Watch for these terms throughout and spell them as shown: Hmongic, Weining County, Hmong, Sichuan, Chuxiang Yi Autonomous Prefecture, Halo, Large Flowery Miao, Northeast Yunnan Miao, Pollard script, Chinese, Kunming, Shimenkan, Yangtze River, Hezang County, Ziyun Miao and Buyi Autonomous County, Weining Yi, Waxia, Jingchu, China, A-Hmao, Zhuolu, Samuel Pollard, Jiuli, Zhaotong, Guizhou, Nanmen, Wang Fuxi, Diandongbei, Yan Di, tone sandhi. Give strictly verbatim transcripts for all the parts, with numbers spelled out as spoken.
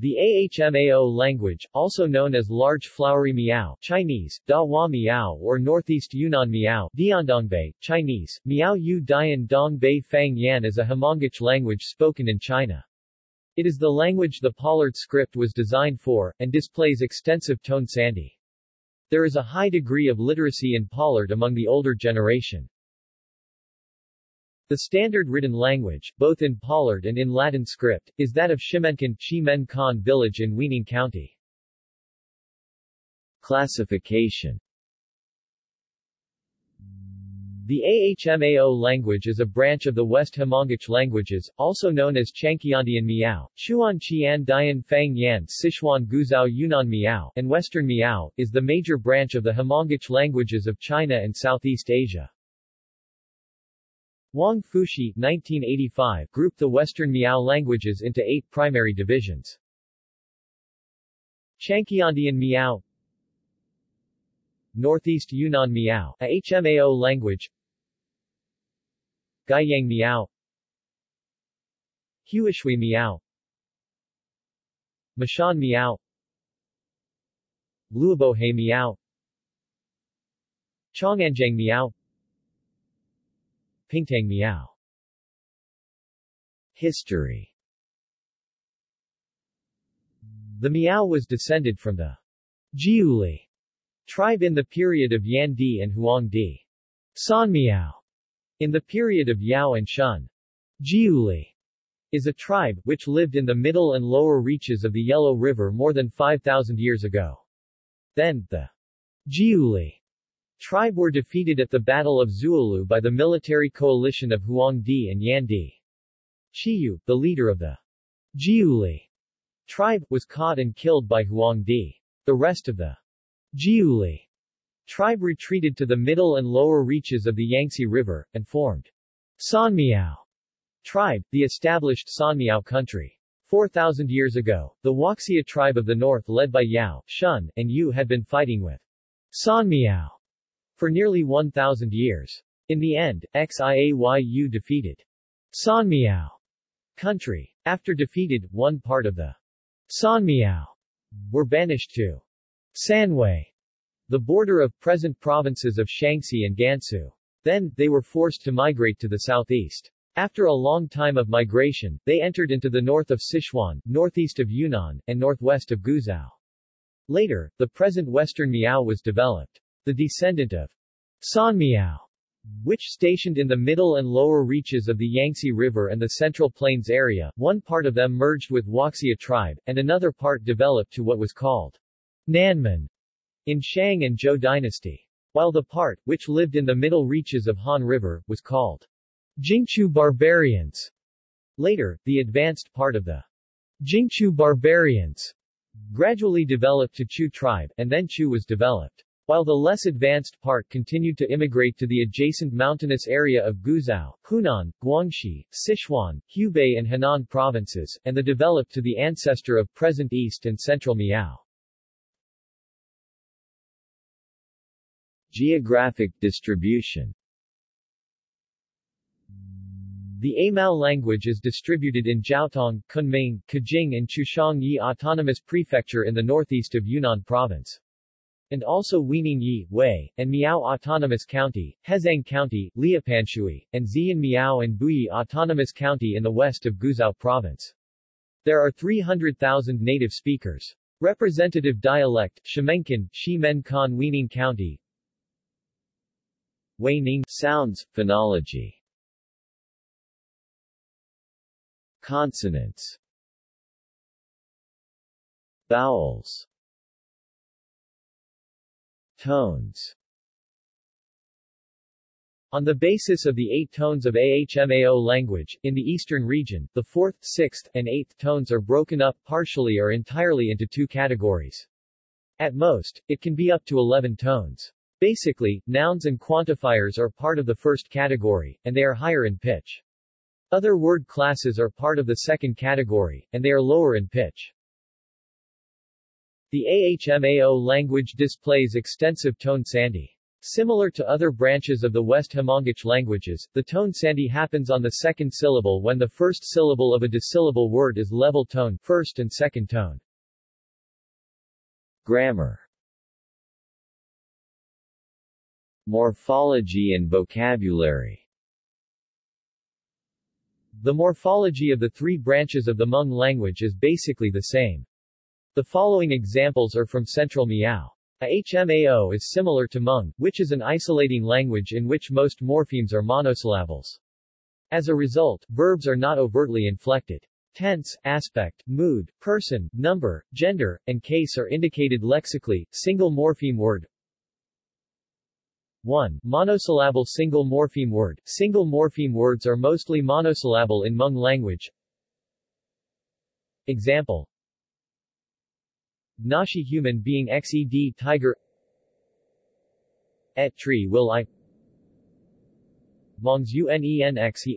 The A H Mao language, also known as Large Flowery Miao (Chinese: Da Hua Miao or Northeast Yunnan Miao, Diandongbei, Chinese: Miao Yu Diandongbei Fang Yan), is a Hmongic language spoken in China. It is the language the Pollard script was designed for, and displays extensive tone sandy. There is a high degree of literacy in Pollard among the older generation. The standard written language, both in Pollard and in Latin script, is that of Shimenkan Shimenkan village in Weining County. Classification. The A H Mao language is a branch of the West Hmongic languages, also known as Changkiandian Miao, Chuan Qian Dian Fang Yan Sichuan Guizhou Yunnan Miao, and Western Miao, is the major branch of the Hmongic languages of China and Southeast Asia. Wang Fuxi nineteen eighty-five grouped the Western Miao languages into eight primary divisions. Changkiandian Miao, Northeast Yunnan Miao, A H Mao language, Gaiyang Miao, Huishui Miao, Mashan Miao, Luobohe Miao, Chonganjiang Miao, Pingtang Miao. History. The Miao was descended from the Jiuli tribe in the period of Yan Di and Huang Di. San Miao in the period of Yao and Shun. Jiuli is a tribe which lived in the middle and lower reaches of the Yellow River more than five thousand years ago. Then, the Jiuli tribe were defeated at the Battle of Zhuolu by the military coalition of Huang Di and Yan Di. Xiayu, the leader of the Jiuli tribe, was caught and killed by Huang Di. The rest of the Jiuli tribe retreated to the middle and lower reaches of the Yangtze River, and formed San Miao tribe, the established San Miao country. four thousand years ago, the Waxia tribe of the north led by Yao, Shun, and Yu had been fighting with San Miao for nearly one thousand years. In the end, Xiayu defeated San Miao country. After defeated, one part of the San Miao were banished to Sanwei, the border of present provinces of Shaanxi and Gansu. Then, they were forced to migrate to the southeast. After a long time of migration, they entered into the north of Sichuan, northeast of Yunnan, and northwest of Guizhou. Later, the present Western Miao was developed. The descendant of San Miao, which stationed in the middle and lower reaches of the Yangtze River and the Central Plains area, one part of them merged with Waxia tribe, and another part developed to what was called Nanmen in Shang and Zhou dynasty, while the part, which lived in the middle reaches of Han River, was called Jingchu barbarians. Later, the advanced part of the Jingchu barbarians gradually developed to Chu tribe, and then Chu was developed, while the less advanced part continued to immigrate to the adjacent mountainous area of Guizhou, Hunan, Guangxi, Sichuan, Hubei and Henan provinces, and the developed to the ancestor of present East and Central Miao. Geographic distribution. The A-Hmao language is distributed in Zhaotong, Kunming, Kejing and Chuxiang Yi Autonomous Prefecture in the northeast of Yunnan province, and also Weining Yi, Wei, and Miao Autonomous County, Hezang County, Liapanshui, and Ziyun Miao and Buyi Autonomous County in the west of Guizhou Province. There are three hundred thousand native speakers. Representative dialect, Shimenkan, Shimenkan Weining County. Weining sounds, phonology. Consonants. Vowels. Tones. On the basis of the eight tones of A H Mao language, in the eastern region, the fourth, sixth, and eighth tones are broken up partially or entirely into two categories. At most, it can be up to eleven tones. Basically, nouns and quantifiers are part of the first category, and they are higher in pitch. Other word classes are part of the second category, and they are lower in pitch. The A H Mao language displays extensive tone sandy. Similar to other branches of the West Hmongic languages, the tone sandhi happens on the second syllable when the first syllable of a disyllable word is level tone, first and second tone. Grammar. Morphology and vocabulary. The morphology of the three branches of the Hmong language is basically the same. The following examples are from Central Miao. A H Mao is similar to Hmong, which is an isolating language in which most morphemes are monosyllables. As a result, verbs are not overtly inflected. Tense, aspect, mood, person, number, gender, and case are indicated lexically. Single morpheme word. one. Monosyllable single morpheme word. Single morpheme words are mostly monosyllable in Hmong language. Example. Nashi human being xed tiger. Et tree will I. Mongs unenxe.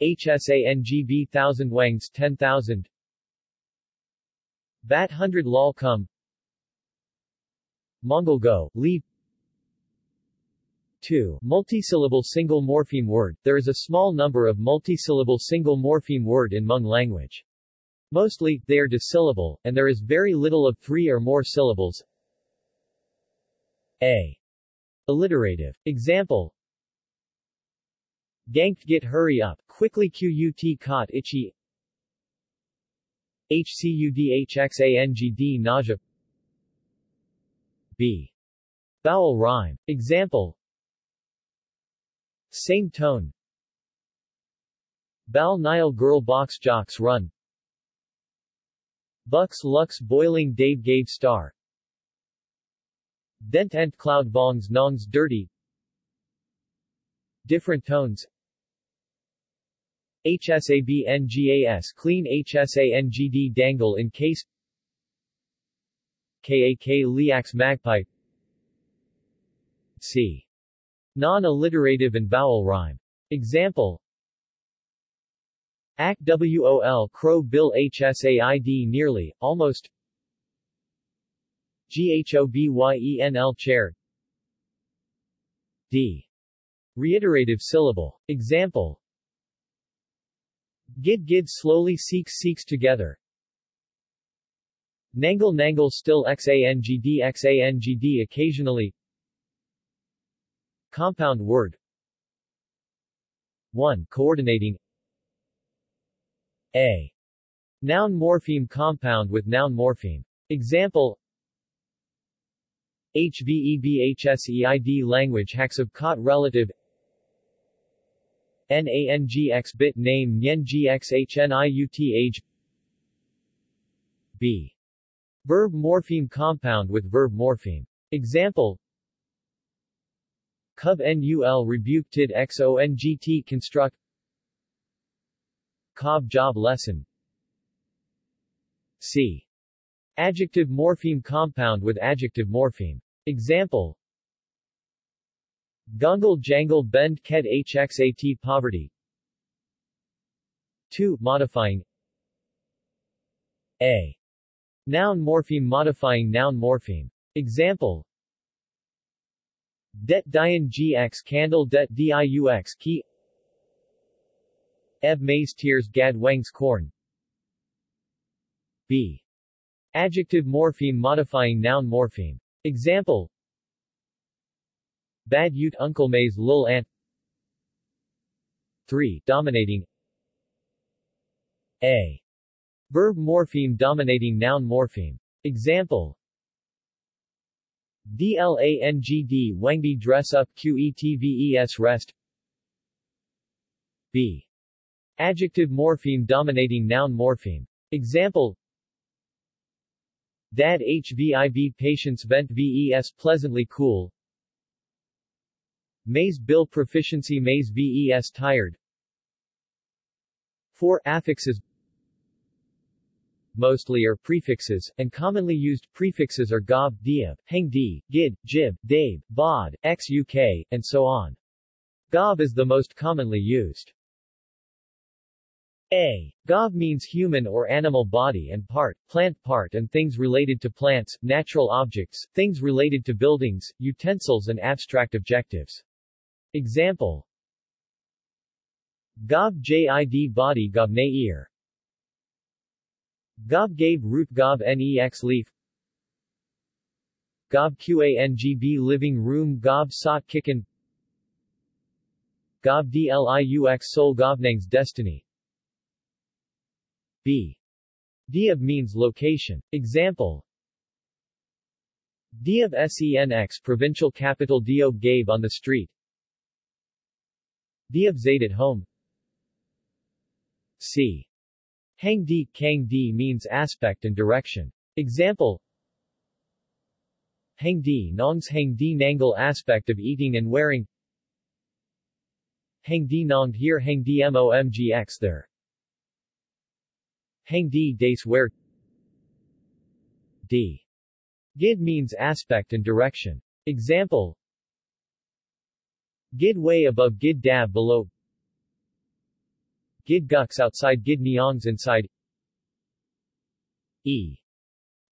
Hsangb thousand wangs ten thousand. Vat hundred lol come. Mongol go, leave. two. Multisyllable single morpheme word. There is a small number of multisyllable single morpheme word in Hmong language. Mostly, they are disyllable, and there is very little of three or more syllables. A. Alliterative. Example. Ganked get hurry up, quickly qut caught itchy. Hcudhxangd nausea. B. Vowel rhyme. Example. Same tone. Bal Nile girl box jocks run. Bucks lux boiling Dave gave star. Dent ent cloud bongs nongs dirty. Different tones. Hsabngas clean hsangd dangle in case. Kak liax magpie. C. Non-alliterative and vowel rhyme. Example. Act wol crow bill hsaid nearly, almost. Ghobenl chair. D. Reiterative syllable. Example. Gid gid slowly seeks seeks together. Nangle nangle still xangd xangd occasionally. Compound word. one. Coordinating. A. Noun morpheme compound with noun morpheme. Example. Hvebhseid language hacks of cot relative. Nangx bit name nyengxhniuth. B. Verb morpheme compound with verb morpheme. Example. Cub nul rebuke tid xongt construct. Cobb job lesson. C. Adjective morpheme compound with adjective morpheme. Example. Gongle jangle bend ked hxat poverty. two. Modifying. A. Noun morpheme modifying noun morpheme. Example. Det dian gx candle det diux key. Eb maize tears gad wangs corn. B. Adjective morpheme modifying noun morpheme. Example. Bad ute uncle maize lul aunt. three. Dominating. A. Verb morpheme dominating noun morpheme. Example. Dlangd wangbi dress up qetves rest. B. Adjective morpheme dominating noun morpheme. Example. Dad hvib patience vent ves pleasantly cool. Maize bill proficiency maize ves tired. four. Affixes. Mostly are prefixes, and commonly used prefixes are gob, diab, hangdi, gid, jib, dabe, bod, xuk, and so on. Gob is the most commonly used. A. Gov means human or animal body and part, plant part and things related to plants, natural objects, things related to buildings, utensils and abstract objectives. Example: Gov jid body govne ear. Gov gabe root gov nex leaf. Gov qangb living room gov sot kicken. Gov dliux soul govnang's destiny. B. Diab means location. Example: Diab senx provincial capital Diob Gabe on the street. Diab Zaid at home. C. Hang Di, Kang Di means aspect and direction. Example: Hang Di Nong's Hang Di Nangle aspect of eating and wearing. Hang Di Nong here Hang Di Momgx there. Hang Di dates where. D. Gid means aspect and direction. Example: Gid way above Gid dab below. Gid gucks outside Gid neongs inside. E.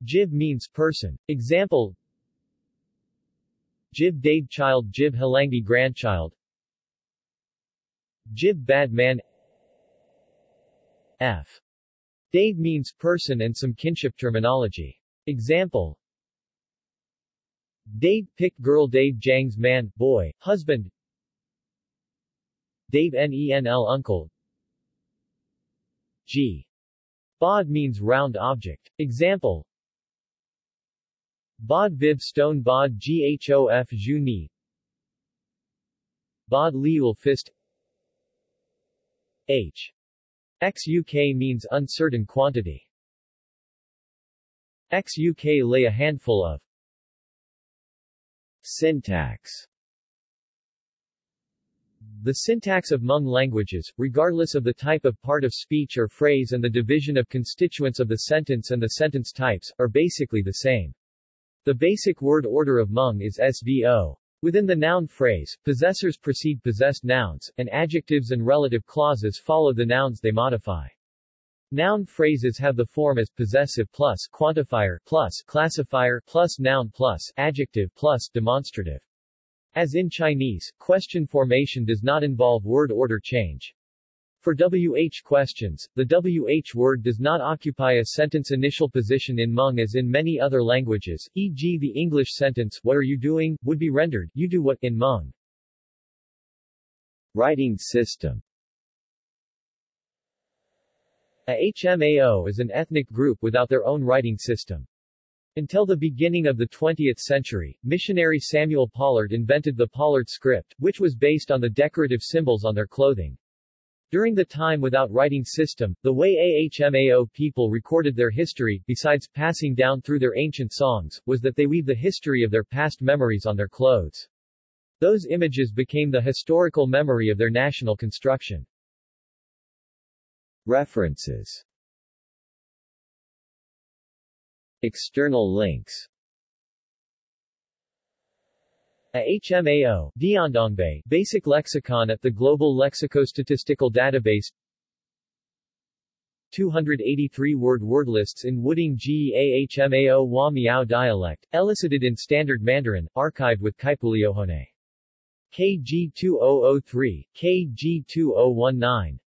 Jib means person. Example: Jib dade child Jib halangi grandchild. Jib bad man. F. Dade means person and some kinship terminology. Example: Dade pick girl Dade Jang's man, boy, husband. Dave Nenl uncle. G. Bod means round object. Example: Bod vib stone bod ghof juni. Bod liul fist. H. Xuk means uncertain quantity. Xuk lay a handful of. Syntax. The syntax of Hmong languages, regardless of the type of part of speech or phrase and the division of constituents of the sentence and the sentence types, are basically the same. The basic word order of Hmong is S V O. Within the noun phrase, possessors precede possessed nouns, and adjectives and relative clauses follow the nouns they modify. Noun phrases have the form as possessive plus quantifier plus classifier plus noun plus adjective plus demonstrative. As in Chinese, question formation does not involve word order change. For W H questions, the W H word does not occupy a sentence initial position in Hmong as in many other languages, for example the English sentence, what are you doing, would be rendered, you do what, in Hmong. Writing system. A Hmao is an ethnic group without their own writing system. Until the beginning of the twentieth century, missionary Samuel Pollard invented the Pollard script, which was based on the decorative symbols on their clothing. During the time without writing system, the way A Hmao people recorded their history, besides passing down through their ancient songs, was that they weave the history of their past memories on their clothes. Those images became the historical memory of their national construction. References. External links. A Hmao, Diandongbei, Basic Lexicon at the Global Lexicostatistical Database. two hundred eighty-three word wordlists in Wuding G. A Hmao Hua Miao dialect, elicited in Standard Mandarin, archived with Kaipuliohone. K G two thousand three, K G two thousand nineteen.